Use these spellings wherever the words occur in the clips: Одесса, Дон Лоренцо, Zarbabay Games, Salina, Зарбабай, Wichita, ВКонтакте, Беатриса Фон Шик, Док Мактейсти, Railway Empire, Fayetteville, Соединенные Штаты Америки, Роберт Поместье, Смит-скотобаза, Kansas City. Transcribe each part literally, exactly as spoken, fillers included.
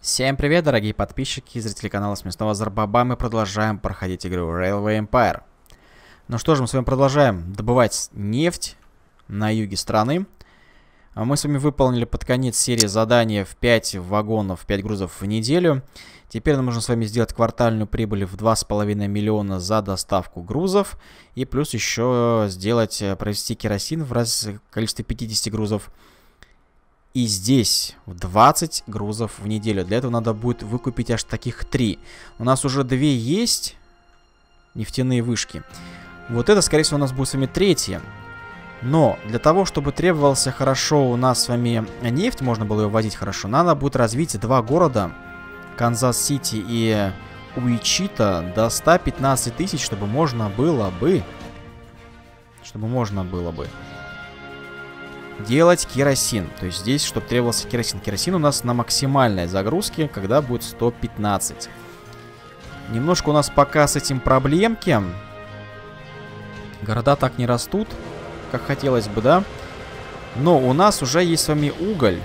Всем привет, дорогие подписчики и зрители канала Смешного Зарбаба. Мы продолжаем проходить игру Railway Empire. Ну что же, мы с вами продолжаем добывать нефть на юге страны. Мы с вами выполнили под конец серии задания в пять вагонов, пять грузов в неделю. Теперь нам нужно с вами сделать квартальную прибыль в два с половиной миллиона за доставку грузов. И плюс еще сделать, провести керосин в раз количестве пятидесяти грузов. И здесь двадцать грузов в неделю. Для этого надо будет выкупить аж таких три. У нас уже две есть нефтяные вышки. Вот это, скорее всего, у нас будет с вами третья. Но для того, чтобы требовался хорошо у нас с вами нефть, можно было ее вводить хорошо, надо будет развить два города, Канзас-Сити и Уичита, до ста пятнадцати тысяч, чтобы можно было бы, чтобы можно было бы делать керосин. То есть здесь, чтобы требовался керосин. Керосин у нас на максимальной загрузке, когда будет сто пятнадцать. Немножко у нас пока с этим проблемки. Города так не растут, как хотелось бы, да? Но у нас уже есть с вами уголь.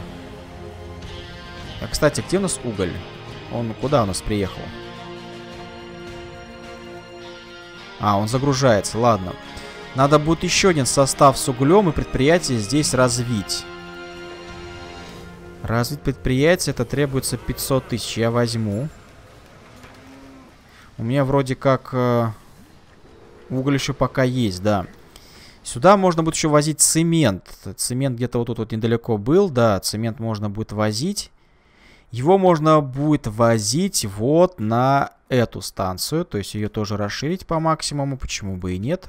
А, кстати, где у нас уголь? Он куда у нас приехал? А, он загружается, ладно. Надо будет еще один состав с углем и предприятие здесь развить. Развить предприятие, это требуется пятьсот тысяч. Я возьму. У меня вроде как э, уголь еще пока есть, да. Сюда можно будет еще возить цемент. Цемент где-то вот тут вот недалеко был. Да, цемент можно будет возить. Его можно будет возить вот на эту станцию. То есть ее тоже расширить по максимуму. Почему бы и нет.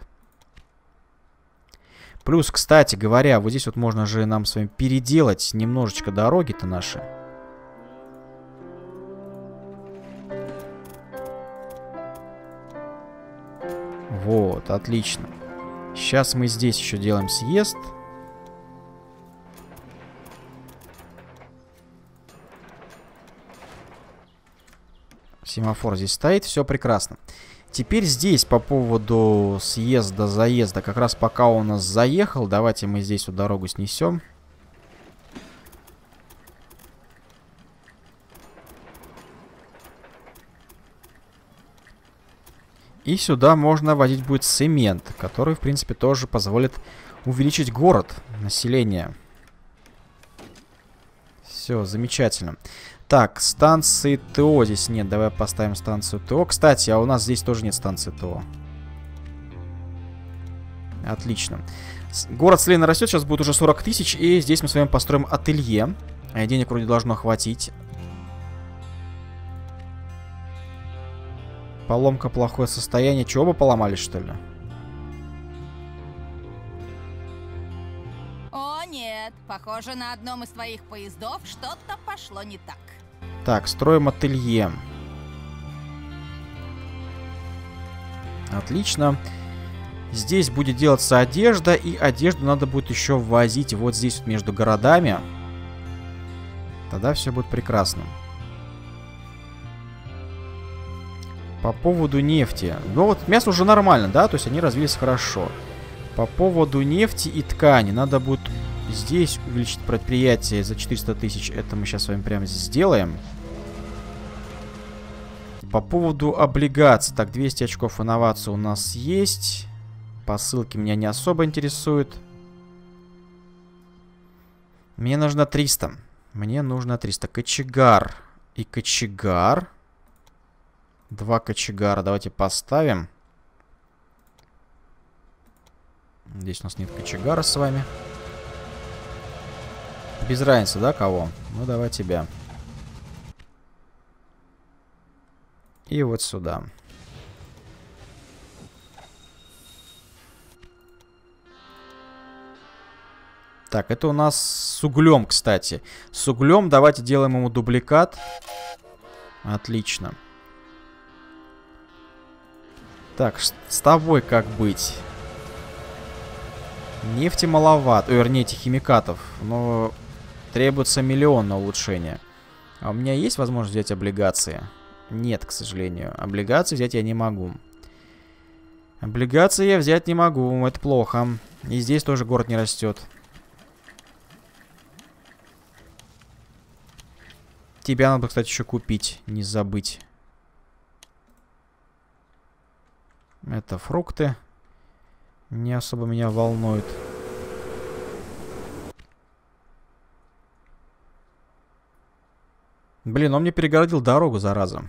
Плюс, кстати говоря, вот здесь вот можно же нам с вами переделать немножечко дороги-то наши. Вот, отлично. Сейчас мы здесь еще делаем съезд. Семафор здесь стоит, все прекрасно. Теперь здесь по поводу съезда, заезда. Как раз пока он у нас заехал, давайте мы здесь вот дорогу снесем. И сюда можно вводить будет цемент, который, в принципе, тоже позволит увеличить город, население. Все, замечательно. Так, станции ТО здесь нет. Давай поставим станцию ТО. Кстати, а у нас здесь тоже нет станции ТО. Отлично. Город Салина растет. Сейчас будет уже сорок тысяч. И здесь мы с вами построим ателье. Денег вроде должно хватить. Поломка, плохое состояние. Чего, оба поломались, что ли? О, нет. Похоже, на одном из твоих поездов что-то пошло не так. Так, строим ателье. Отлично. Здесь будет делаться одежда. И одежду надо будет еще возить вот здесь вот между городами. Тогда все будет прекрасно. По поводу нефти. Ну вот мясо уже нормально, да? То есть они развились хорошо. По поводу нефти и ткани. Надо будет здесь увеличить предприятие за четыреста тысяч. Это мы сейчас с вами прямо здесь сделаем. По поводу облигаций. Так, двести очков инноваций у нас есть. Посылки меня не особо интересуют. Мне нужно триста. Мне нужно триста. Кочегар и кочегар. Два кочегара давайте поставим. Здесь у нас нет кочегара с вами. Без разницы, да, кого? Ну, давай тебя. И вот сюда. Так, это у нас с углем, кстати. С углем давайте делаем ему дубликат. Отлично. Так, с тобой как быть? Нефти маловато. Ой, вернее, этих химикатов. Но требуется миллион на улучшение. А у меня есть возможность взять облигации? Нет, к сожалению. Облигации взять я не могу. Облигации я взять не могу. Это плохо. И здесь тоже город не растет. Тебя надо, кстати, еще купить, не забыть. Это фрукты. Не особо меня волнует. Блин, он мне перегородил дорогу, зараза.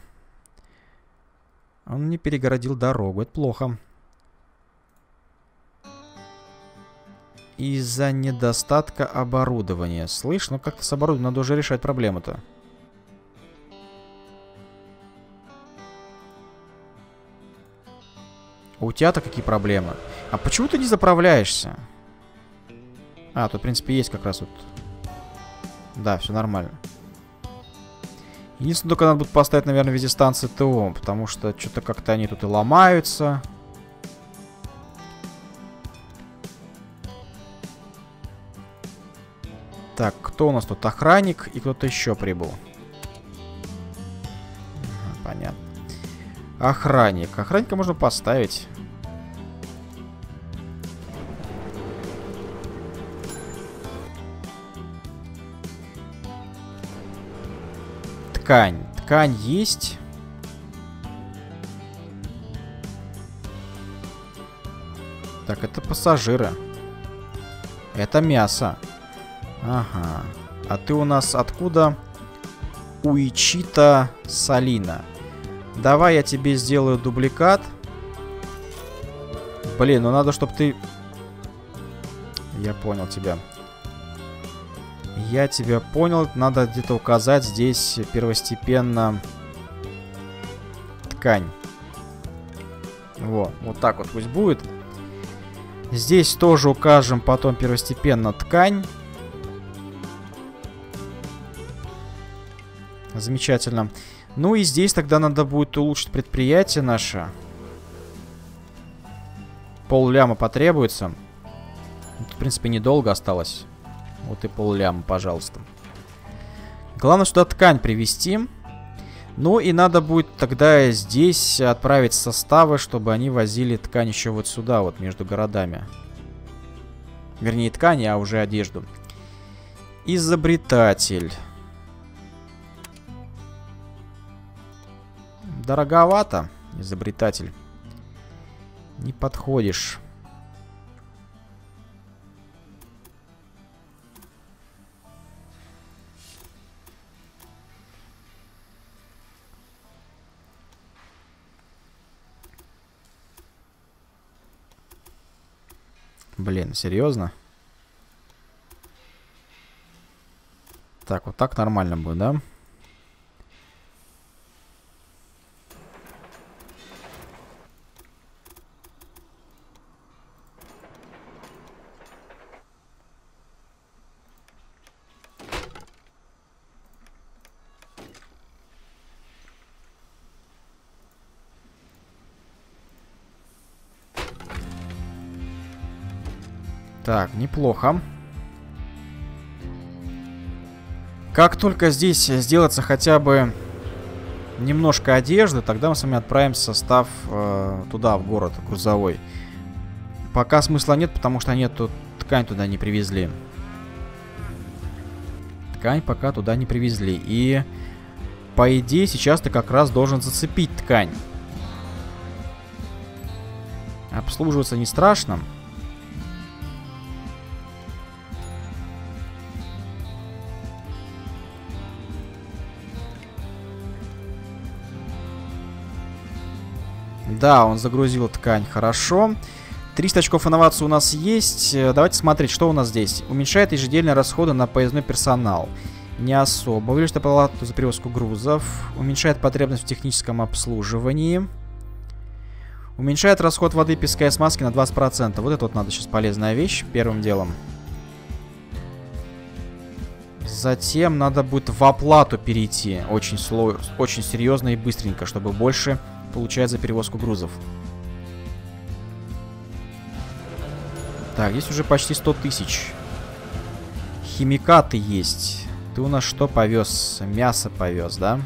Он мне перегородил дорогу. Это плохо. Из-за недостатка оборудования. Слышь, ну как-то с оборудованием надо уже решать проблему-то. У тебя-то какие проблемы? А почему ты не заправляешься? А, тут, в принципе, есть как раз вот... Да, все нормально. Единственное, только надо будет поставить, наверное, везде станции ТО, потому что что-то как-то они тут и ломаются. Так, кто у нас тут? Охранник и кто-то еще прибыл. Понятно. Охранник. Охранника можно поставить. Ткань. Ткань есть. Так, это пассажиры. Это мясо. Ага. А ты у нас откуда? Уичита, Салина. Давай я тебе сделаю дубликат. Блин, ну надо, чтобы ты... Я понял тебя. Я тебя понял. Надо где-то указать здесь первостепенно ткань. Вот. Вот так вот пусть будет. Здесь тоже укажем потом первостепенно ткань. Замечательно. Ну и здесь тогда надо будет улучшить предприятие наше. Полляма потребуется. Тут, в принципе, недолго осталось. Вот и полляма, пожалуйста. Главное, сюда ткань привезти. Ну и надо будет тогда здесь отправить составы, чтобы они возили ткань еще вот сюда, вот между городами. Вернее, ткань, а уже одежду. Изобретатель. Дороговато, изобретатель. Не подходишь. Блин, серьезно? Так, вот так нормально будет, да? Так, неплохо. Как только здесь сделается хотя бы немножко одежды, тогда мы с вами отправим состав э, туда, в город, грузовой. Пока смысла нет, потому что они тут ткань туда не привезли. Ткань пока туда не привезли. И, по идее, сейчас ты как раз должен зацепить ткань. Обслуживаться не страшно. Да, он загрузил ткань, хорошо. триста очков инновации у нас есть. Давайте смотреть, что у нас здесь. Уменьшает ежедневные расходы на поездной персонал. Не особо. Увеличивает оплату за перевозку грузов. Уменьшает потребность в техническом обслуживании. Уменьшает расход воды, песка и смазки на двадцать процентов. Вот это вот надо сейчас полезная вещь первым делом. Затем надо будет в оплату перейти. Очень, сло... Очень серьезно и быстренько, чтобы больше... получает за перевозку грузов. Так, здесь уже почти сто тысяч. Химикаты есть. Ты у нас что повез? Мясо повез, да?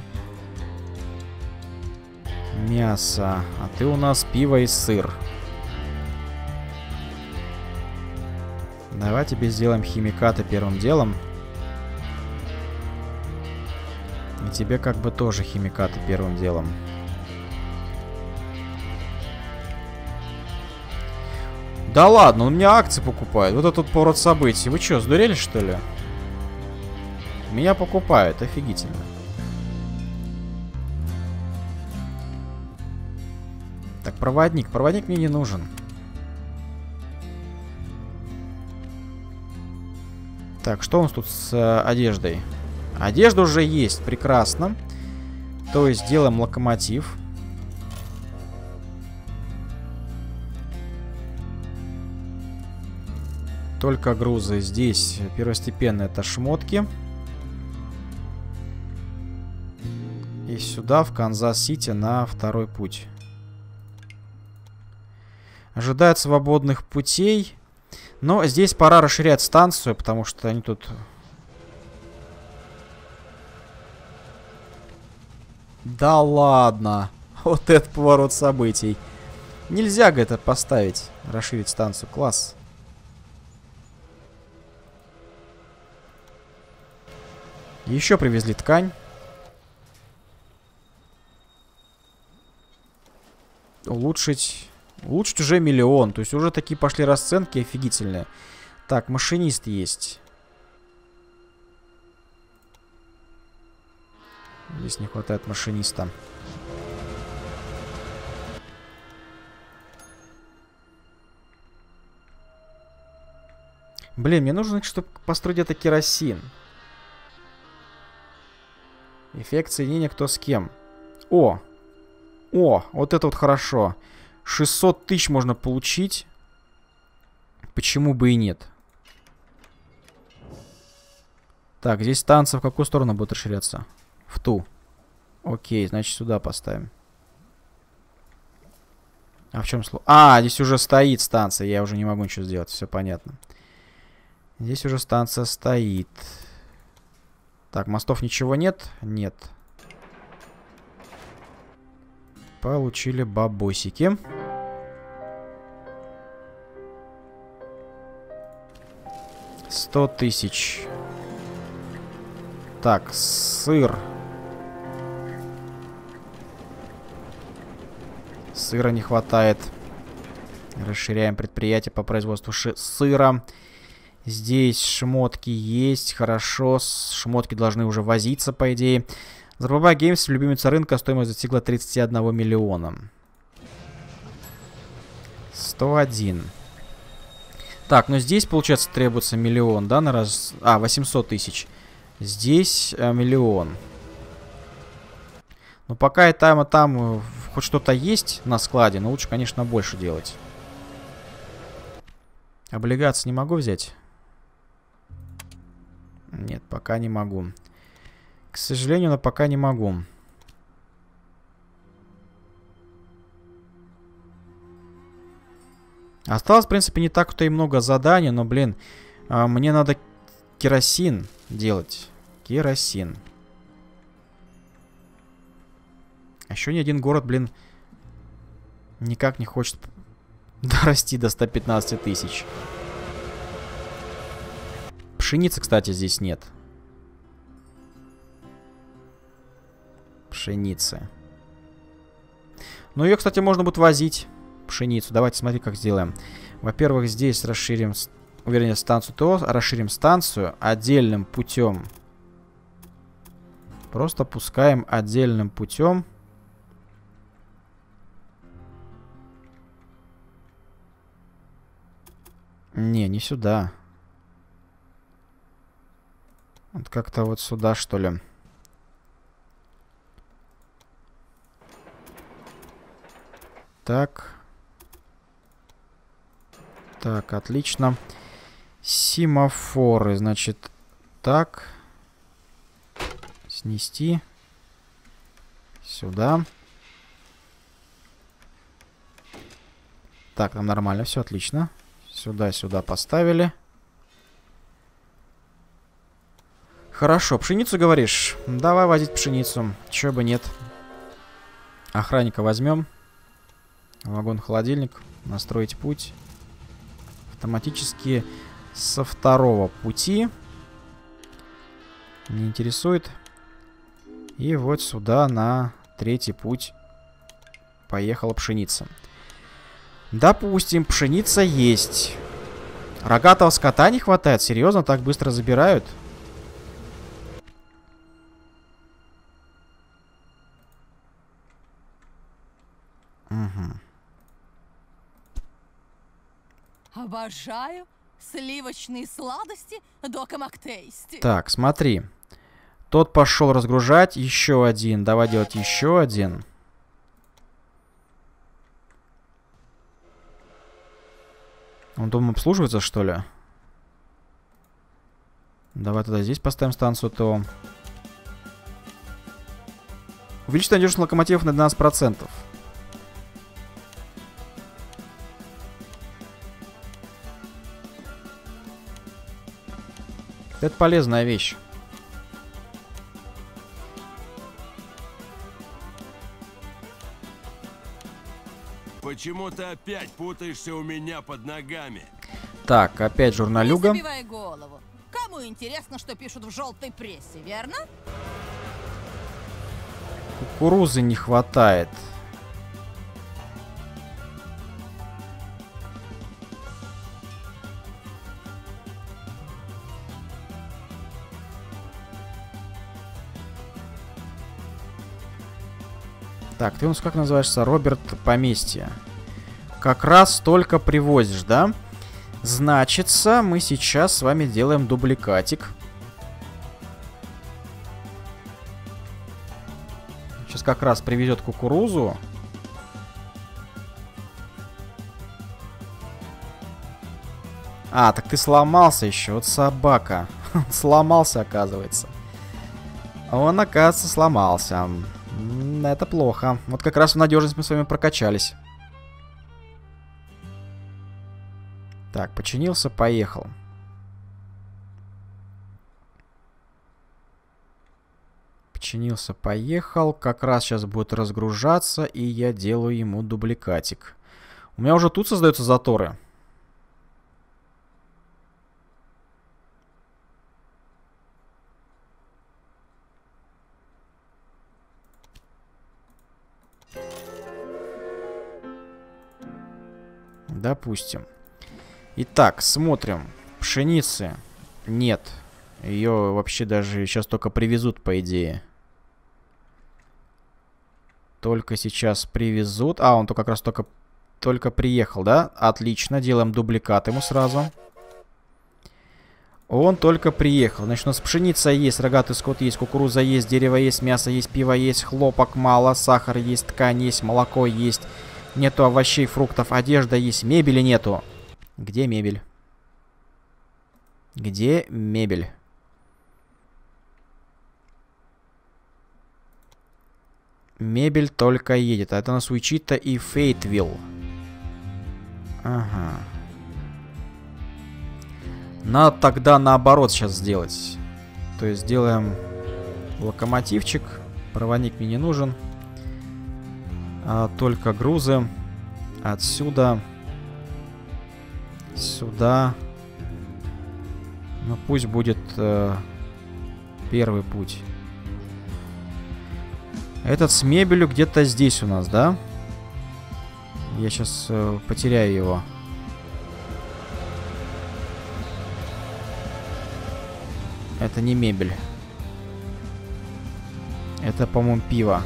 Мясо. А ты у нас пиво и сыр. Давай тебе сделаем химикаты первым делом. И тебе как бы тоже химикаты первым делом. Да ладно, он мне акции покупает. Вот этот поворот событий. Вы что, сдурели что ли? Меня покупают, офигительно. Так, проводник. Проводник мне не нужен. Так, что у нас тут с э, одеждой? Одежда уже есть, прекрасно. То есть делаем локомотив. Только грузы здесь. Первостепенно это шмотки. И сюда, в Канзас-Сити, на второй путь. Ожидает свободных путей. Но здесь пора расширять станцию, потому что они тут... Да ладно! Вот это поворот событий. Нельзя это поставить. Расширить станцию. Класс. Еще привезли ткань. Улучшить... Улучшить уже миллион. То есть уже такие пошли расценки офигительные. Так, машинист есть. Здесь не хватает машиниста. Блин, мне нужно, чтобы построить где-то керосин. Эффект соединения кто с кем. О! О! Вот это вот хорошо. шестьсот тысяч можно получить. Почему бы и нет? Так, здесь станция в какую сторону будет расширяться? В ту. Окей, значит сюда поставим. А в чем слово? А, здесь уже стоит станция. Я уже не могу ничего сделать. Все понятно. Здесь уже станция стоит. Так, мостов ничего нет? Нет. Получили бабосики. сто тысяч. Так, сыр. Сыра не хватает. Расширяем предприятие по производству сыра. Здесь шмотки есть. Хорошо. Шмотки должны уже возиться, по идее. Zarbabay Games, любимица рынка, стоимость достигла тридцати одного миллиона. сто один. Так, ну здесь, получается, требуется миллион, да, на раз... А, восемьсот тысяч. Здесь э, миллион. Ну, пока и там, и там хоть что-то есть на складе, но лучше, конечно, больше делать. Облигации не могу взять? Нет, пока не могу. К сожалению, но пока не могу. Осталось, в принципе, не так-то и много заданий, но, блин, мне надо керосин делать. Керосин. Еще ни один город, блин, никак не хочет дорасти до ста пятнадцати тысяч. Пшеницы, кстати, здесь нет. Пшеницы. Ну, ее, кстати, можно будет возить. Пшеницу. Давайте смотри, как сделаем. Во-первых, здесь расширим, вернее, станцию ТО. Расширим станцию отдельным путем. Просто пускаем отдельным путем. Не, не сюда. Вот как-то вот сюда, что ли. Так. Так, отлично. Семафоры, значит, так. Снести. Сюда. Так, там нормально, все отлично. Сюда-сюда поставили. Хорошо, пшеницу говоришь? Давай возить пшеницу. Чего бы нет. Охранника возьмем. Вагон-холодильник. Настроить путь. Автоматически со второго пути. Не интересует. И вот сюда на третий путь поехала пшеница. Допустим, пшеница есть. Рогатого скота не хватает? Серьезно, так быстро забирают? Угу. Обожаю сливочные сладости Дока Мактейсти. Так, смотри. Тот пошел разгружать. Еще один. Давай делать еще один. Он дома обслуживается, что ли? Давай тогда здесь поставим станцию ТО. Увеличить надежность локомотивов на двенадцать процентов. Это полезная вещь. Почему ты опять путаешься у меня под ногами? Так, опять журналюга. Не забивай голову. Кому интересно, что пишут в желтой прессе, верно? Кукурузы не хватает. Так, ты у нас как называешься? Роберт Поместье. Как раз только привозишь, да? Значится, мы сейчас с вами делаем дубликатик. Сейчас как раз привезет кукурузу. А, так ты сломался еще. Вот собака. Сломался, оказывается. Он, оказывается, сломался. Это плохо. Вот как раз в надежность мы с вами прокачались. Так, починился, поехал. Починился, поехал. Как раз сейчас будет разгружаться, и я делаю ему дубликатик. У меня уже тут создаются заторы. Допустим. Итак, смотрим. Пшеницы нет. Ее вообще даже сейчас только привезут, по идее. Только сейчас привезут. А, он только как раз только, только приехал, да? Отлично. Делаем дубликат ему сразу. Он только приехал. Значит, у нас пшеница есть, рогатый скот есть, кукуруза есть, дерево есть, мясо есть, пиво есть, хлопок мало, сахар есть, ткань есть, молоко есть. Нету овощей, фруктов, одежда есть, мебели нету. Где мебель? Где мебель? Мебель только едет. А это у нас Уичита и Фейтвилл. Ага. Надо тогда наоборот сейчас сделать. То есть сделаем локомотивчик. Проводник мне не нужен. Только грузы. Отсюда. Сюда. Ну пусть будет э, первый путь. Этот с мебелью где-то здесь у нас, да? Я сейчас э, потеряю его. Это не мебель. Это, по-моему, пиво.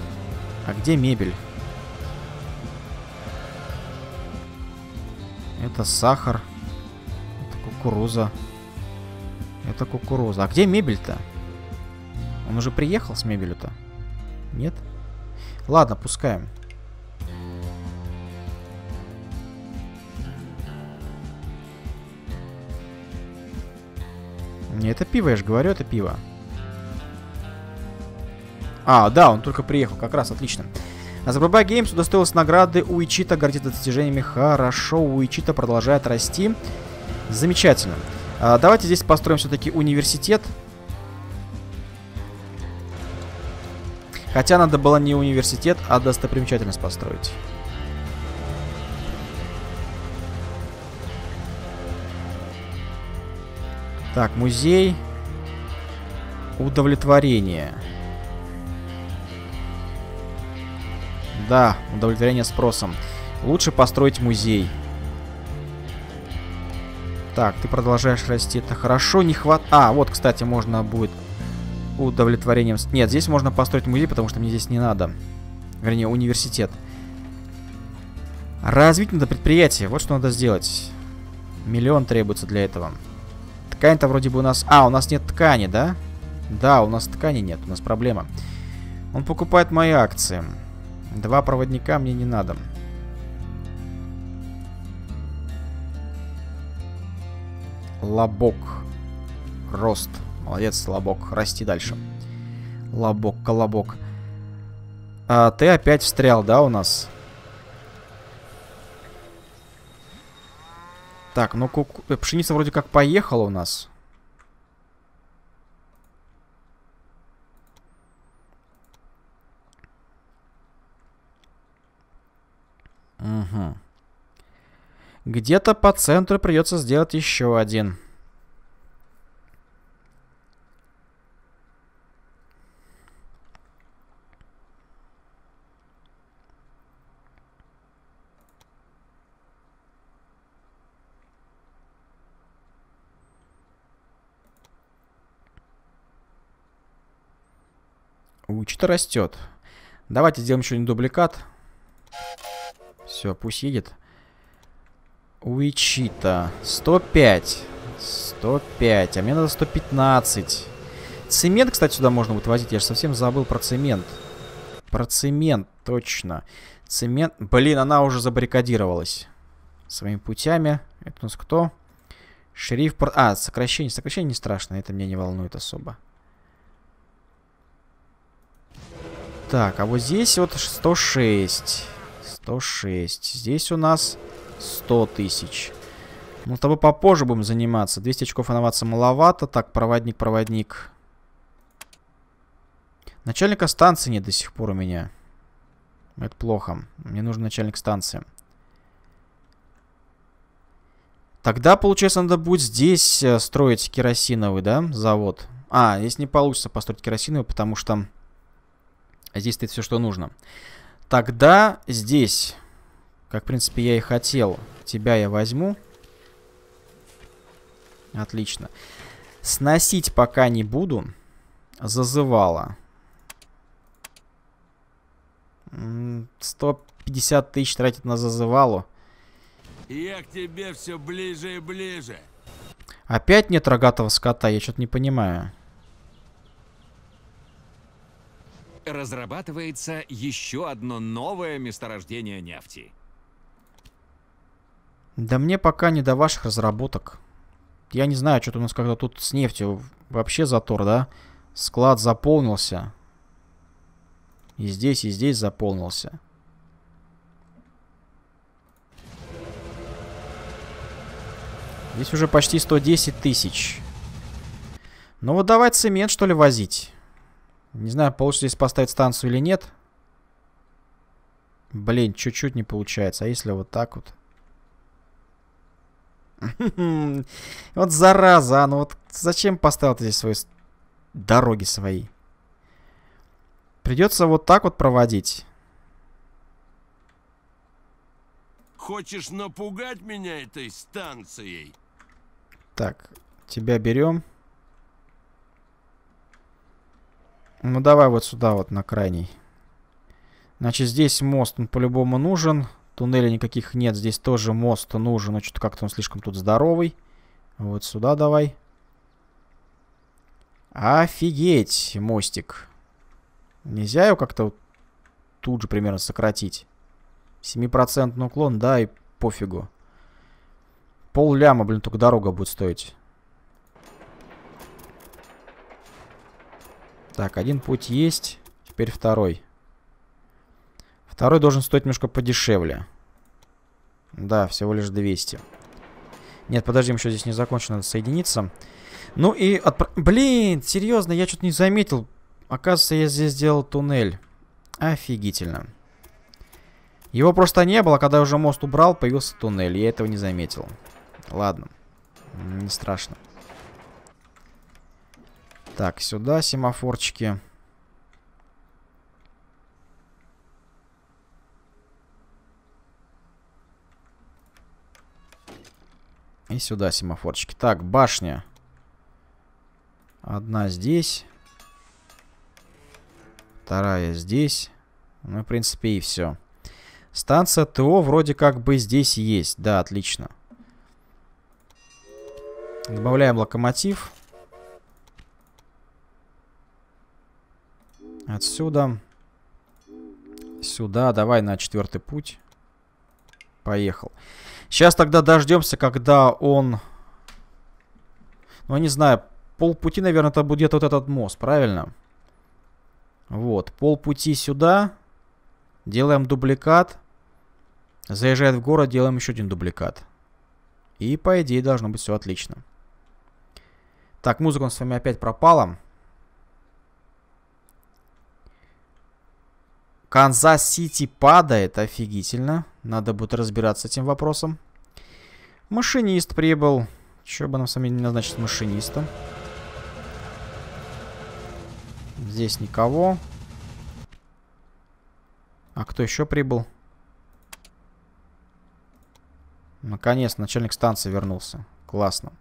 А где мебель? Это сахар. Это кукуруза. Это кукуруза. А где мебель-то? Он уже приехал с мебелью-то? Нет? Ладно, пускаем. Не, это пиво, я же говорю, это пиво. А, да, он только приехал. Как раз, отлично. А Zarbabay Games удостоилась награды Уичита, гордится достижениями. Хорошо, Уичита продолжает расти. Замечательно. А, давайте здесь построим все-таки университет. Хотя надо было не университет, а достопримечательность построить. Так, музей. Удовлетворение. Да, удовлетворение спросом. Лучше построить музей. Так, ты продолжаешь расти. Это хорошо, не хватает. А, вот, кстати, можно будет удовлетворением... Нет, здесь можно построить музей, потому что мне здесь не надо. Вернее, университет. Развить надо предприятие. Вот что надо сделать. Миллион требуется для этого. Ткань-то вроде бы у нас... А, у нас нет ткани, да? Да, у нас ткани нет. У нас проблема. Он покупает мои акции. Два проводника мне не надо. Лобок. Рост. Молодец, лобок. Расти дальше. Лобок, колобок. А, ты опять встрял, да, у нас? Так, ну куку... пшеница вроде как поехала у нас. Угу. Где-то по центру придется сделать еще один. Что-то растет. Давайте сделаем еще один дубликат. Все, пусть едет. Уичита. сто пять. сто пять. А мне надо сто пятнадцать. Цемент, кстати, сюда можно будет возить. Я же совсем забыл про цемент. Про цемент, точно. Цемент. Блин, она уже забаррикадировалась своими путями. Это у нас кто? Шериф... А, сокращение. Сокращение не страшно. Это меня не волнует особо. Так, а вот здесь вот сто шесть. сто шесть. Здесь у нас сто тысяч. Ну, с тобой попозже будем заниматься. двести очков инновации маловато. Так, проводник, проводник. Начальника станции нет до сих пор у меня. Это плохо. Мне нужен начальник станции. Тогда, получается, надо будет здесь строить керосиновый, да, завод. А, здесь не получится построить керосиновый, потому что... Здесь стоит все, что нужно. Тогда здесь, как, в принципе, я и хотел, тебя я возьму. Отлично. Сносить пока не буду. Зазывало. сто пятьдесят тысяч тратит на зазывалу. Я к тебе все ближе и ближе. Опять нет рогатого скота, я что-то не понимаю. Разрабатывается еще одно новое месторождение нефти. Да мне пока не до ваших разработок. Я не знаю, что-то у нас когда тут с нефтью вообще затор, да? Склад заполнился. И здесь, и здесь заполнился. Здесь уже почти сто десять тысяч. Ну вот давай цемент, что ли, возить. Не знаю, получится здесь поставить станцию или нет. Блин, чуть-чуть не получается. А если вот так вот? Вот зараза, а ну вот зачем поставил ты здесь свои дороги свои? Придется вот так вот проводить. Хочешь напугать меня этой станцией? Так, тебя берем. Ну, давай вот сюда вот, на крайний. Значит, здесь мост, он по-любому нужен. Туннелей никаких нет. Здесь тоже мост нужен. Но что-то как-то он слишком тут здоровый. Вот сюда давай. Офигеть, мостик. Нельзя его как-то вот тут же примерно сократить. семь процентов уклон, да, и пофигу. Пол ляма, блин, только дорога будет стоить. Так, один путь есть. Теперь второй. Второй должен стоить немножко подешевле. Да, всего лишь двести. Нет, подожди, еще здесь не закончено. Надо соединиться. Ну и... Отпро... Блин, серьезно, я что-то не заметил. Оказывается, я здесь сделал туннель. Офигительно. Его просто не было. Когда я уже мост убрал, появился туннель. Я этого не заметил. Ладно. Не страшно. Так, сюда семафорчики. И сюда семафорчики. Так, башня. Одна здесь. Вторая здесь. Ну, в принципе, и все. Станция ТО вроде как бы здесь есть. Да, отлично. Добавляем локомотив. Отсюда. Сюда. Давай на четвертый путь. Поехал. Сейчас тогда дождемся, когда он... Ну, я не знаю. Полпути, наверное, это будет вот этот мост. Правильно? Вот. Полпути сюда. Делаем дубликат. Заезжает в город. Делаем еще один дубликат. И, по идее, должно быть все отлично. Так, музыка у нас с вами опять пропала. Канзас-Сити падает. Офигительно. Надо будет разбираться с этим вопросом. Машинист прибыл. Чё бы нам с вами не назначить машиниста? Здесь никого. А кто еще прибыл? Наконец, начальник станции вернулся. Классно.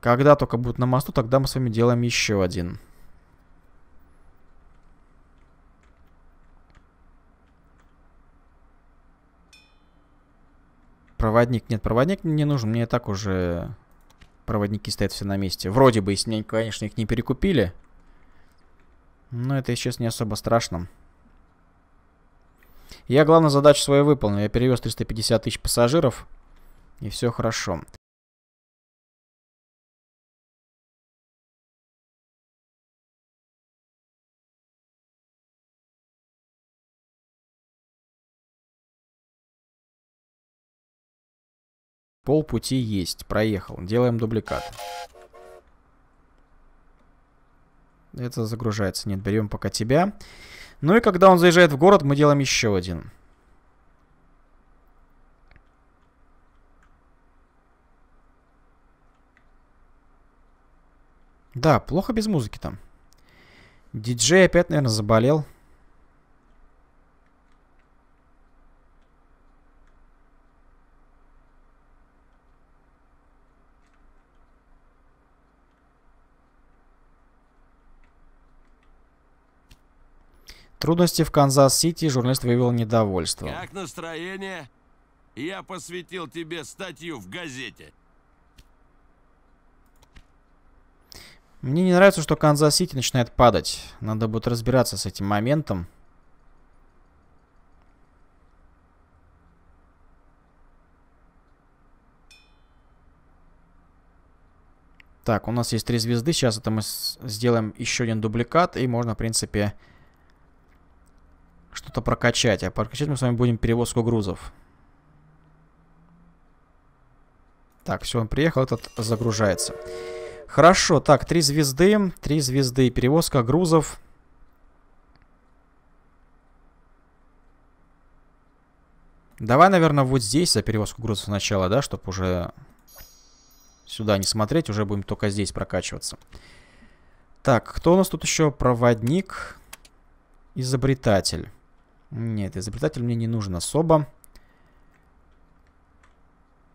Когда только будет на мосту, тогда мы с вами делаем еще один. Проводник. Нет, проводник мне не нужен. Мне и так уже проводники стоят все на месте. Вроде бы, если, конечно, их не перекупили. Но это сейчас не особо страшно. Я, главное, задачу свою выполнил. Я перевез триста пятьдесят тысяч пассажиров. И все хорошо. Полпути есть. Проехал. Делаем дубликат. Это загружается. Нет, берем пока тебя. Ну и когда он заезжает в город, мы делаем еще один. Да, плохо без музыки там. Диджей опять, наверное, заболел. Трудности в Канзас-Сити, журналист выявил недовольство. Как настроение? Я посвятил тебе статью в газете. Мне не нравится, что Канзас-Сити начинает падать. Надо будет разбираться с этим моментом. Так, у нас есть три звезды. Сейчас это мы сделаем еще один дубликат. И можно, в принципе... что-то прокачать. А прокачать мы с вами будем перевозку грузов. Так, все, он приехал, этот загружается. Хорошо, так, три звезды. Три звезды. Перевозка грузов. Давай, наверное, вот здесь за перевозку грузов сначала, да, чтобы уже сюда не смотреть. Уже будем только здесь прокачиваться. Так, кто у нас тут еще? Проводник. Изобретатель. Нет, изобретатель мне не нужен особо.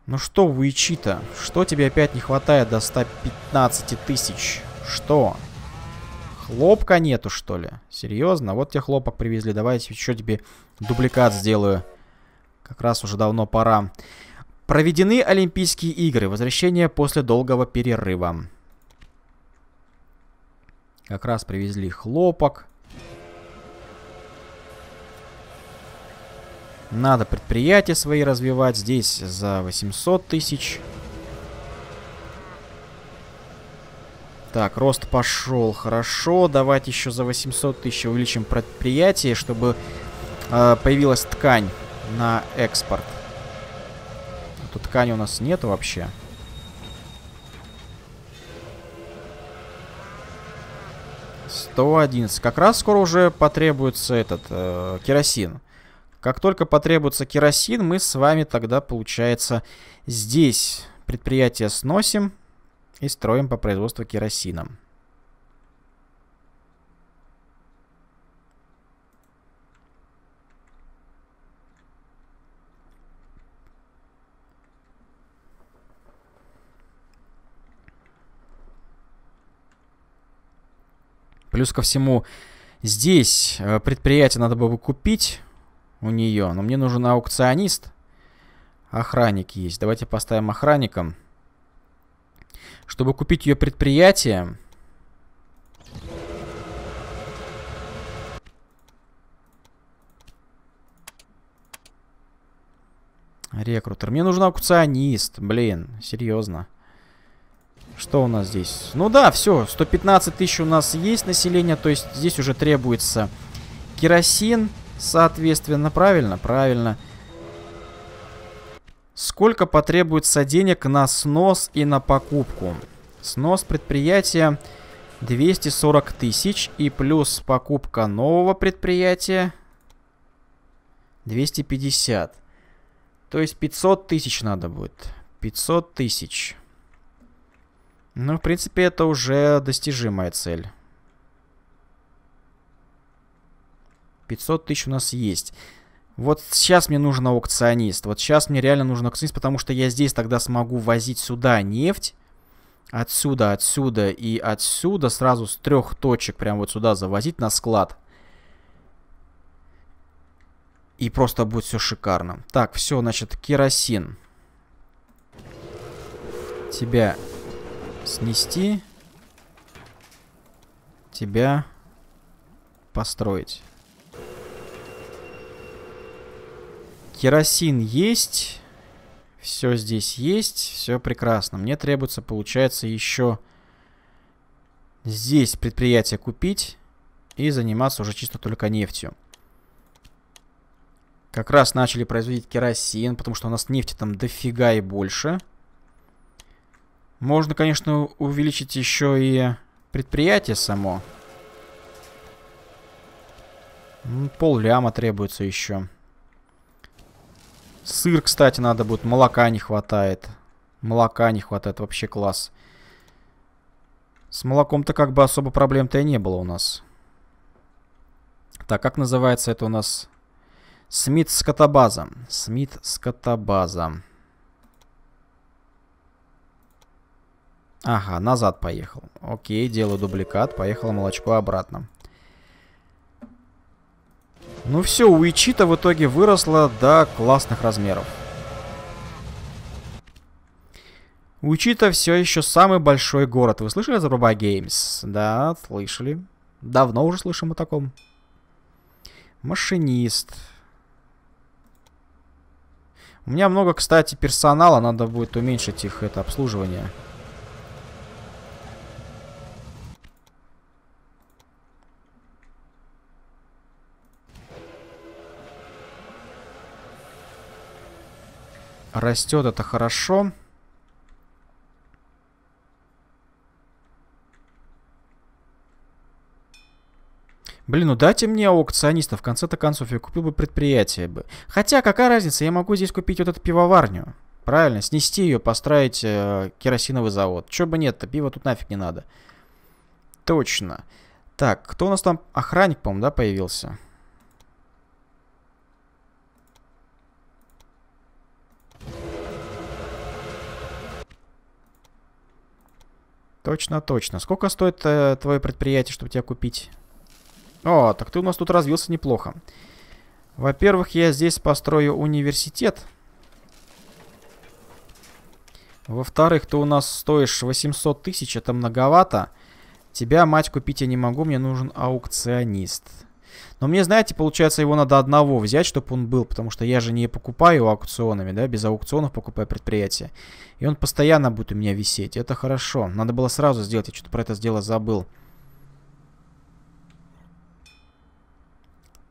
Ну что, Уичита? Что тебе опять не хватает до ста пятнадцати тысяч? Что? Хлопка нету, что ли? Серьезно? Вот тебе хлопок привезли. Давай еще тебе дубликат сделаю. Как раз уже давно пора. Проведены Олимпийские игры. Возвращение после долгого перерыва. Как раз привезли хлопок. Надо предприятия свои развивать. Здесь за восемьсот тысяч. Так, рост пошел. Хорошо. Давайте еще за восемьсот тысяч увеличим предприятие, чтобы э, появилась ткань на экспорт. А то ткани у нас нет вообще. сто одиннадцать. Как раз скоро уже потребуется этот э, керосин. Как только потребуется керосин, мы с вами тогда, получается, здесь предприятие сносим и строим по производству керосина. Плюс ко всему, здесь предприятие надо было бы купить у нее. Но мне нужен аукционист. Охранник есть. Давайте поставим охранником. Чтобы купить ее предприятие... Рекрутер. Мне нужен аукционист. Блин, серьезно. Что у нас здесь? Ну да, все. сто пятнадцать тысяч у нас есть население. То есть здесь уже требуется керосин. Соответственно, правильно? Правильно. Сколько потребуется денег на снос и на покупку? Снос предприятия двести сорок тысяч. И плюс покупка нового предприятия двести пятьдесят. То есть пятьсот тысяч надо будет. пятьсот тысяч. Ну, в принципе, это уже достижимая цель. пятьсот тысяч у нас есть. Вот сейчас мне нужен аукционист. Вот сейчас мне реально нужен аукционист, потому что я здесь тогда смогу возить сюда нефть. Отсюда, отсюда и отсюда. Сразу с трех точек прям вот сюда завозить на склад. И просто будет все шикарно. Так, все, значит, керосин. Тебя снести. Тебя построить. Керосин есть. Все здесь есть. Все прекрасно. Мне требуется, получается, еще здесь предприятие купить. И заниматься уже чисто только нефтью. Как раз начали производить керосин, потому что у нас нефти там дофига и больше. Можно, конечно, увеличить еще и предприятие само. Пол-ляма требуется еще. Сыр, кстати, надо будет. Молока не хватает. Молока не хватает. Вообще класс. С молоком-то как бы особо проблем-то и не было у нас. Так, как называется это у нас... Смит-скотобаза. Смит-скотобаза. Ага, назад поехал. Окей, делаю дубликат. Поехало молочко обратно. Ну все, Уичита в итоге выросла до классных размеров. Уичита все еще самый большой город. Вы слышали о Zarbabay Games? Да, слышали. Давно уже слышим о таком. Машинист. У меня много, кстати, персонала. Надо будет уменьшить их это обслуживание. Растет это хорошо. Блин, ну дайте мне аукциониста, в конце-то концов, я купил бы предприятие бы. Хотя, какая разница, я могу здесь купить вот эту пивоварню. Правильно, снести ее, построить э, керосиновый завод. Че бы нет-то, пива тут нафиг не надо. Точно. Так, кто у нас там? Охранник, по-моему, да, появился? Точно, точно. Сколько стоит э, твое предприятие, чтобы тебя купить? О, так ты у нас тут развился неплохо. Во-первых, я здесь построю университет. Во-вторых, ты у нас стоишь восемьсот тысяч, это многовато. Тебя, мать, купить я не могу, мне нужен аукционист. Но мне, знаете, получается, его надо одного взять, чтобы он был, потому что я же не покупаю аукционами, да, без аукционов покупаю предприятие. И он постоянно будет у меня висеть, это хорошо. Надо было сразу сделать, я что-то про это дело забыл.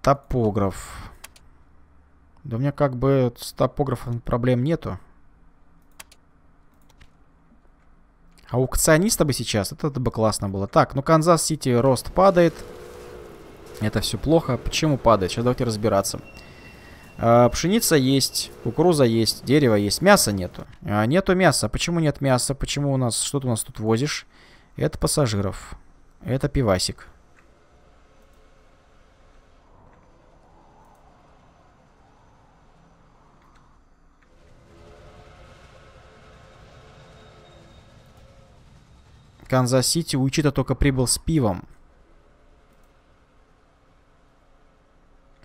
Топограф. Да у меня как бы с топографом проблем нету. Аукциониста бы сейчас, это, это бы классно было. Так, ну Канзас-Сити рост падает. Это все плохо. Почему падает? Сейчас давайте разбираться. А, пшеница есть, кукуруза есть, дерево есть, мяса нету. А, нету мяса. Почему нет мяса? Почему у нас... Что ты у нас тут возишь? Это пассажиров. Это пивасик. Канзас-Сити, Уичита только прибыл с пивом.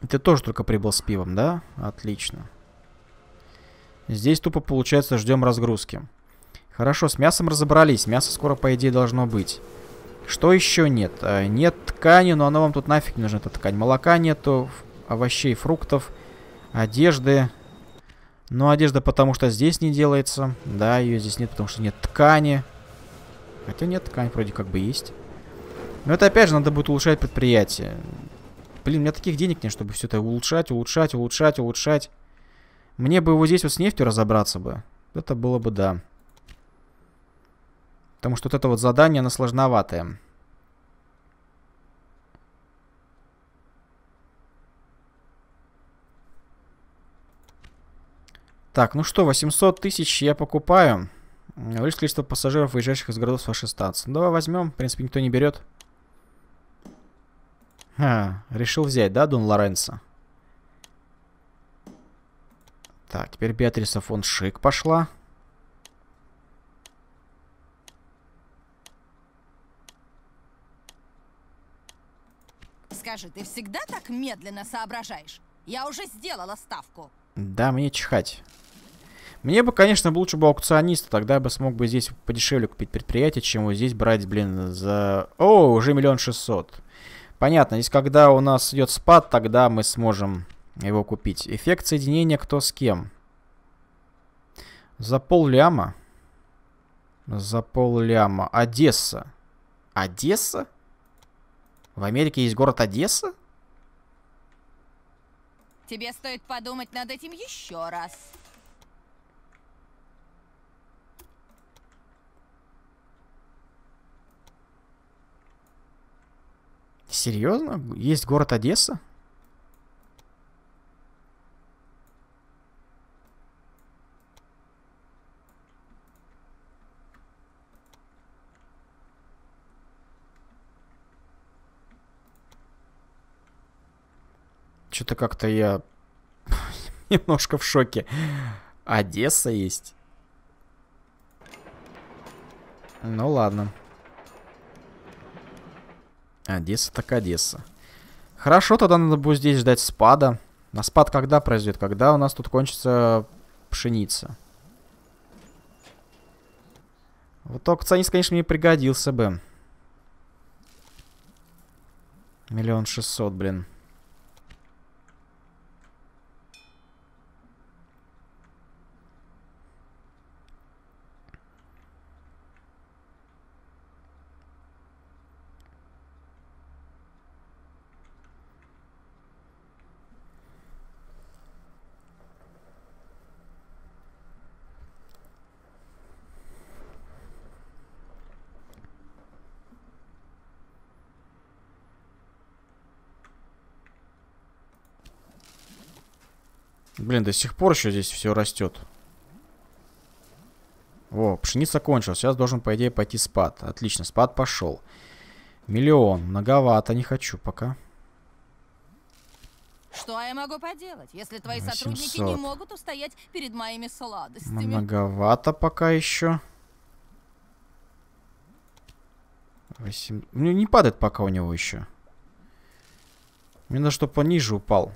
Ты тоже только прибыл с пивом, да? Отлично. Здесь тупо получается ждем разгрузки. Хорошо, с мясом разобрались. Мясо скоро, по идее, должно быть. Что еще нет? Нет ткани, но она вам тут нафиг не нужна, эта ткань. Молока нету, овощей, фруктов, одежды. Но одежда потому что здесь не делается. Да, ее здесь нет, потому что нет ткани. Хотя нет, ткань вроде как бы есть. Но это опять же надо будет улучшать предприятие. Блин, у меня таких денег нет, чтобы все это улучшать, улучшать, улучшать, улучшать. Мне бы вот здесь вот с нефтью разобраться бы. Это было бы да. Потому что вот это вот задание, оно сложноватое. Так, ну что, восемьсот тысяч я покупаю. Лишь количество пассажиров, выезжающих из городов с вашей станции. Ну, давай возьмем. В принципе, никто не берет. Ха, решил взять, да, Дон Лоренцо? Так, теперь Беатриса Фон Шик пошла. Скажи, ты всегда так медленно соображаешь? Я уже сделала ставку. Да, мне чихать. Мне бы, конечно, лучше бы аукционист, тогда бы смог бы здесь подешевле купить предприятие, чем вот здесь брать, блин, за... О, уже миллион шестьсот. Понятно, здесь когда у нас идет спад, тогда мы сможем его купить. Эффект соединения кто с кем. За полляма. За полляма. Одесса. Одесса? В Америке есть город Одесса? Тебе стоит подумать над этим еще раз. Серьезно? Есть город Одесса? Что-то как-то я немножко в шоке. Одесса есть? Ну ладно. Одесса так Одесса. Хорошо, тогда надо будет здесь ждать спада. А спад когда произойдет? Когда у нас тут кончится пшеница? Вот аукционист, конечно, мне пригодился бы. Миллион шестьсот, блин. Блин, до сих пор еще здесь все растет. О, пшеница кончилась. Сейчас должен, по идее, пойти спад. Отлично, спад пошел. Миллион. Многовато, не хочу пока. Что я могу поделать, если твои восемьсот. Сотрудники не могут устоять перед моими сладостями? Многовато пока еще. восемь... Ну, не падает пока у него еще. Мне надо, чтобы он ниже упал.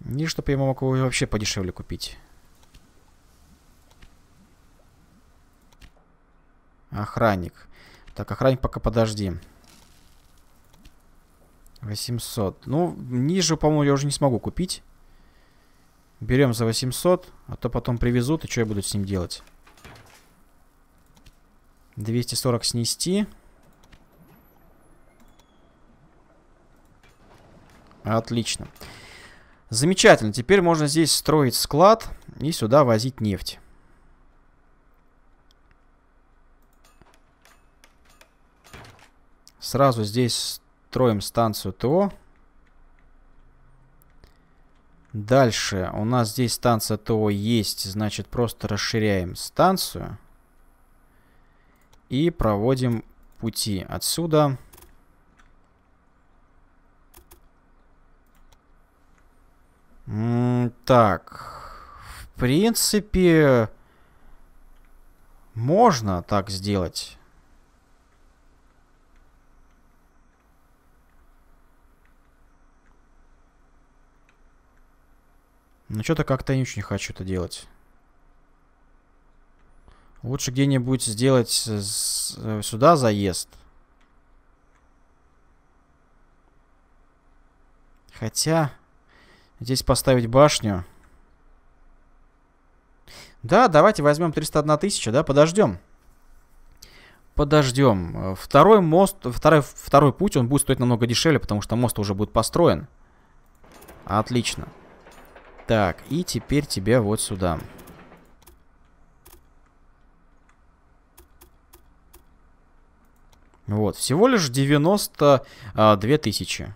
Не, чтобы я мог его вообще подешевле купить. Охранник. Так, охранник пока подожди. восемьсот. Ну, ниже, по-моему, я уже не смогу купить. Берем за восемьсот, а то потом привезут, и что я буду с ним делать? двести сорок снести. Отлично. Замечательно. Теперь можно здесь строить склад и сюда возить нефть. Сразу здесь строим станцию ТО. Дальше у нас здесь станция ТО есть. Значит, просто расширяем станцию. И проводим пути отсюда. Так, в принципе, можно так сделать. Но что-то как-то я очень хочу это делать. Лучше где-нибудь сделать сюда заезд. Хотя здесь поставить башню. Да, давайте возьмем триста одна тысяча, да, подождем. Подождем. Второй мост, второй, второй путь, он будет стоить намного дешевле, потому что мост уже будет построен. Отлично. Так, и теперь тебя вот сюда. Вот, всего лишь девяносто две тысячи.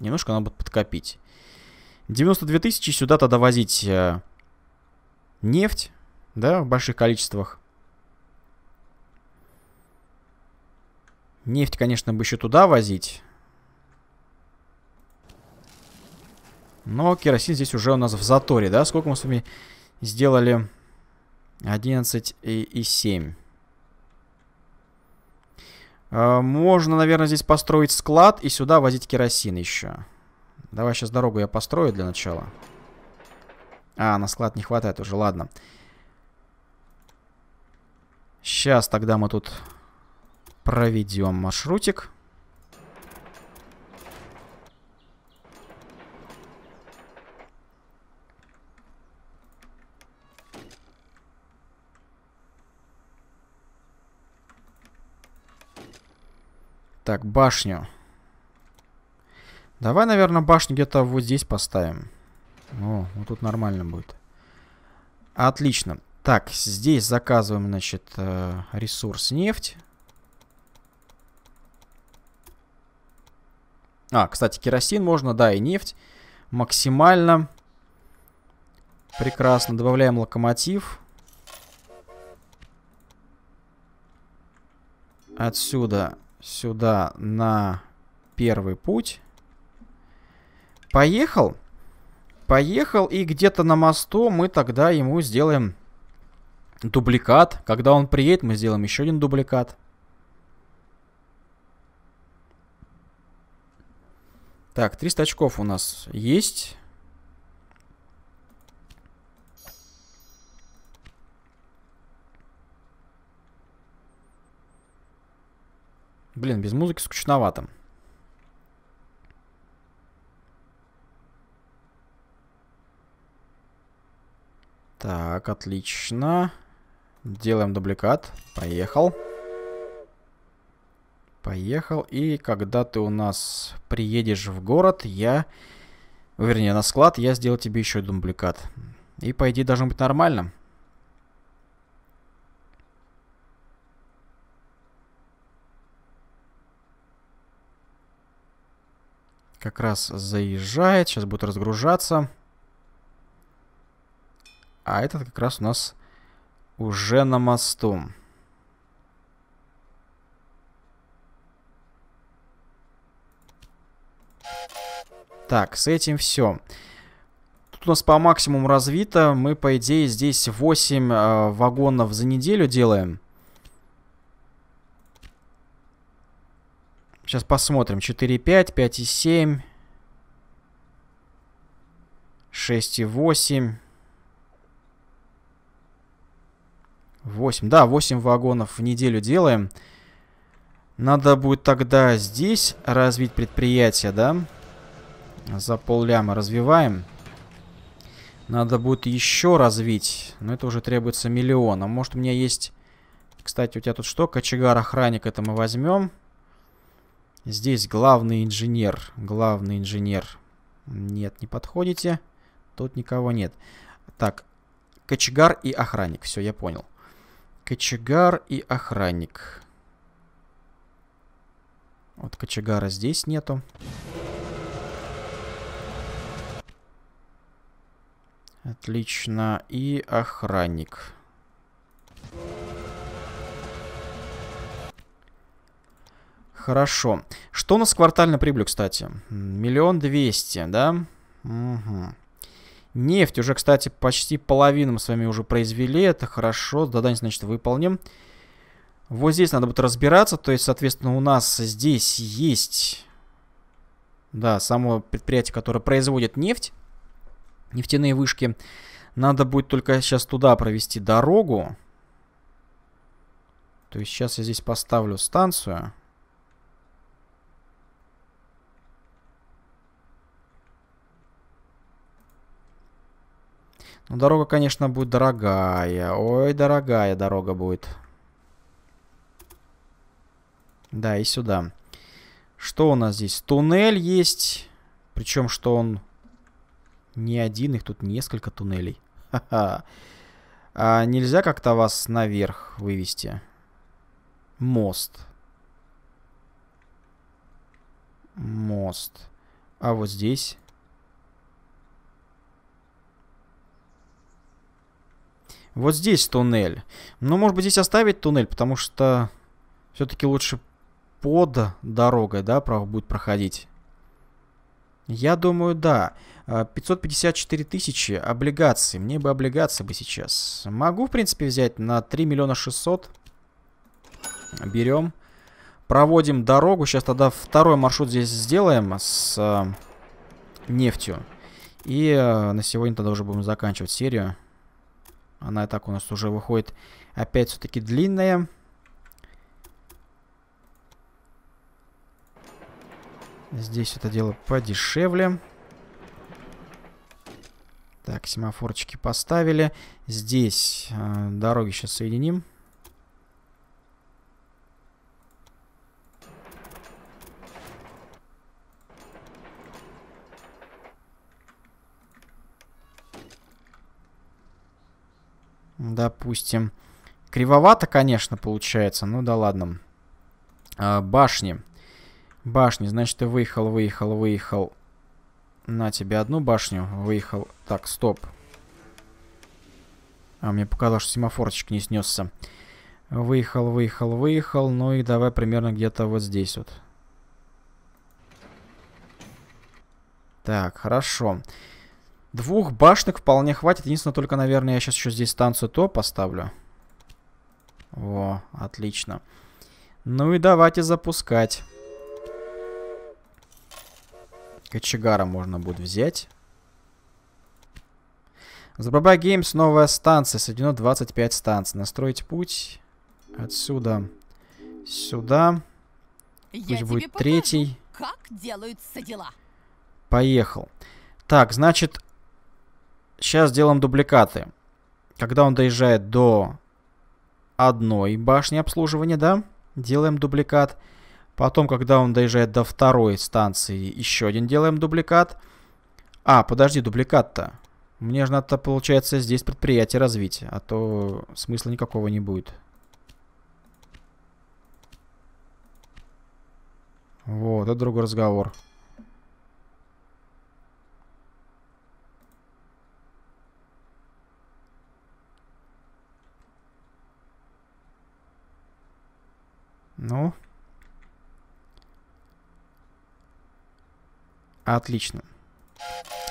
Немножко надо будет подкопить. девяносто две тысячи сюда тогда возить э, нефть, да, в больших количествах. Нефть, конечно, бы еще туда возить. Но керосин здесь уже у нас в заторе, да? Сколько мы с вами сделали? одиннадцать и семь. Можно, наверное, здесь построить склад и сюда возить керосин еще. Давай сейчас дорогу я построю для начала. А, на склад не хватает уже, ладно. Сейчас тогда мы тут проведем маршрутик. Так, башню. Давай, наверное, башню где-то вот здесь поставим. О, вот тут нормально будет. Отлично. Так, здесь заказываем, значит, ресурс нефть. А, кстати, керосин можно, да, и нефть. Максимально. Прекрасно. Добавляем локомотив. Отсюда... Сюда на первый путь. Поехал. Поехал. И где-то на мосту мы тогда ему сделаем дубликат. Когда он приедет, мы сделаем еще один дубликат. Так, триста очков у нас есть. Блин, без музыки скучновато. Так, отлично. Делаем дубликат. Поехал. Поехал. И когда ты у нас приедешь в город, я... Вернее, на склад, я сделал тебе еще дубликат. И, по идее, должно быть нормально. Как раз заезжает. Сейчас будет разгружаться. А этот как раз у нас уже на мосту. Так, с этим все. Тут у нас по максимуму развито. Мы, по идее, здесь восемь э, вагонов за неделю делаем. Сейчас посмотрим. четыре и пять, пять и семь, шесть и восемь, восемь. Да, восемь вагонов в неделю делаем. Надо будет тогда здесь развить предприятие, да? За полляма развиваем. Надо будет еще развить. Но это уже требуется миллион. А может у меня есть... Кстати, у тебя тут что? Кочегар-охранник. Это мы возьмем. Здесь главный инженер. Главный инженер. Нет, не подходите. Тут никого нет. Так, кочегар и охранник. Все, я понял. Кочегар и охранник. Вот кочегара здесь нету. Отлично. И охранник. Хорошо. Что у нас квартальная прибыль, кстати? Миллион двести, да? Угу. Нефть уже, кстати, почти половину мы с вами уже произвели. Это хорошо. Задание, значит, выполним. Вот здесь надо будет разбираться. То есть, соответственно, у нас здесь есть... Да, само предприятие, которое производит нефть. нефтяные вышки. Надо будет только сейчас туда провести дорогу. То есть сейчас я здесь поставлю станцию. Но дорога, конечно, будет дорогая. Ой, дорогая дорога будет. Да, и сюда. Что у нас здесь? Туннель есть. Причем, что он не один, их тут несколько туннелей. Ха-ха. А нельзя как-то вас наверх вывести? Мост. Мост. А вот здесь... Вот здесь туннель. Ну, может быть, здесь оставить туннель, потому что все-таки лучше под дорогой, да, будет проходить. Я думаю, да. пятьсот пятьдесят четыре тысячи облигаций. Мне бы облигации бы сейчас. Могу, в принципе, взять на три миллиона шестьсот. Берем. Проводим дорогу. Сейчас тогда второй маршрут здесь сделаем с э, нефтью. И э, на сегодня тогда уже будем заканчивать серию. Она и так у нас уже выходит опять все-таки длинная. Здесь это дело подешевле. Так, семафорчики поставили. Здесь э, дороги сейчас соединим. Допустим. Кривовато, конечно, получается. Ну да ладно. А, башни. Башни. Значит, ты выехал, выехал, выехал. На тебе одну башню. Выехал. Так, стоп. А, мне показалось, что семафорчик не снесся. Выехал, выехал, выехал. Ну и давай примерно где-то вот здесь вот. Так, хорошо. Двух башенок вполне хватит. Единственное, только, наверное, я сейчас еще здесь станцию то поставлю. Во, отлично. Ну и давайте запускать. Кочегара можно будет взять. Zarbabay Games, новая станция. Соединено двадцать пять станций. Настроить путь. Отсюда. Сюда. Пусть будет третий. Как делаются дела. Поехал. Так, значит... Сейчас делаем дубликаты. Когда он доезжает до одной башни обслуживания, да, делаем дубликат. Потом, когда он доезжает до второй станции, еще один делаем дубликат. А, подожди, дубликат-то. Мне же надо, получается, здесь предприятие развить, а то смысла никакого не будет. Вот, это другой разговор. Ну. Отлично.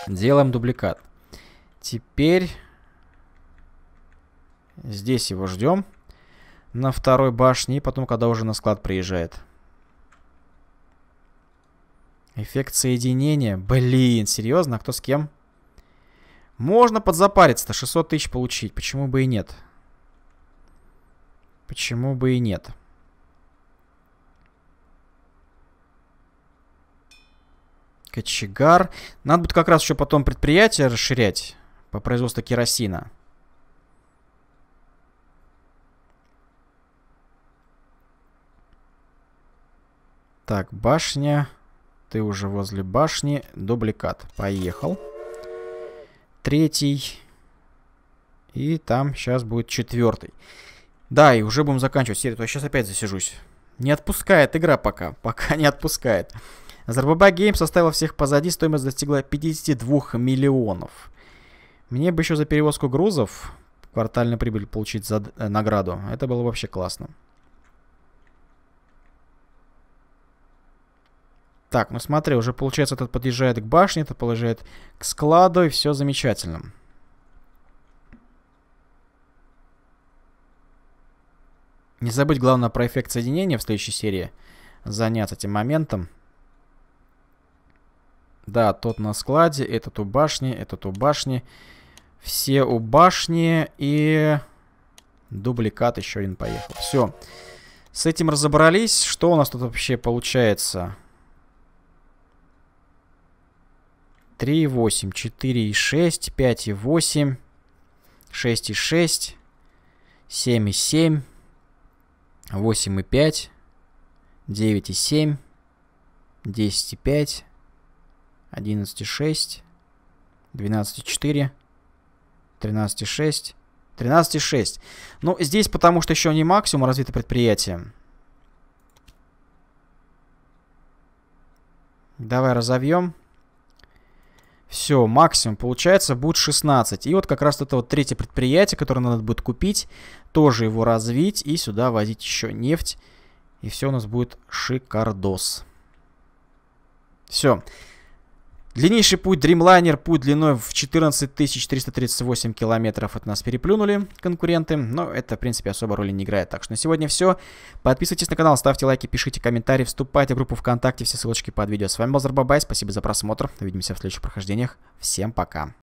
Делаем дубликат. Теперь здесь его ждем. На второй башне. И потом, когда уже на склад приезжает. Эффект соединения. Блин, серьезно? А кто с кем? Можно подзапариться-то. шестьсот тысяч получить. Почему бы и нет? Почему бы и нет? Кочегар. Надо будет как раз еще потом предприятие расширять по производству керосина. Так, башня. Ты уже возле башни. Дубликат. Поехал. Третий. И там сейчас будет четвертый. Да, и уже будем заканчивать серию. То я сейчас опять засижусь. Не отпускает игра пока. Пока не отпускает. Zarbabay Games оставила всех позади, стоимость достигла пятидесяти двух миллионов. Мне бы еще за перевозку грузов квартальную прибыль получить за награду. Это было вообще классно. Так, ну смотри, уже получается этот подъезжает к башне, этот подъезжает к складу, и все замечательно. Не забудь, главное, про эффект соединения в следующей серии. Заняться этим моментом. Да, тот на складе, этот у башни, этот у башни. Все у башни и дубликат еще один поехал. Все. С этим разобрались. Что у нас тут вообще получается? три и восемь, четыре и шесть, пять и восемь, шесть и шесть, семь и семь, восемь и пять, девять и семь, десять и пять, одиннадцать и шесть, двенадцать и четыре, тринадцать и шесть, тринадцать и шесть. Ну, здесь потому что еще не максимум развито предприятие. Давай разовьем. Все, максимум, получается, будет шестнадцать. И вот как раз это вот третье предприятие, которое надо будет купить. Тоже его развить и сюда возить еще нефть. И все у нас будет шикардос. Все. Длиннейший путь Dreamliner, путь длиной в четырнадцать тысяч триста тридцать восемь километров. Это нас переплюнули конкуренты, но это, в принципе, особо роли не играет. Так что на сегодня все. Подписывайтесь на канал, ставьте лайки, пишите комментарии, вступайте в группу ВКонтакте, все ссылочки под видео. С вами был Зарбабай, спасибо за просмотр, увидимся в следующих прохождениях. Всем пока.